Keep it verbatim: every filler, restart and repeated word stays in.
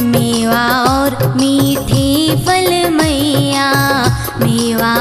मेवा और मीठे फल मैया मेवा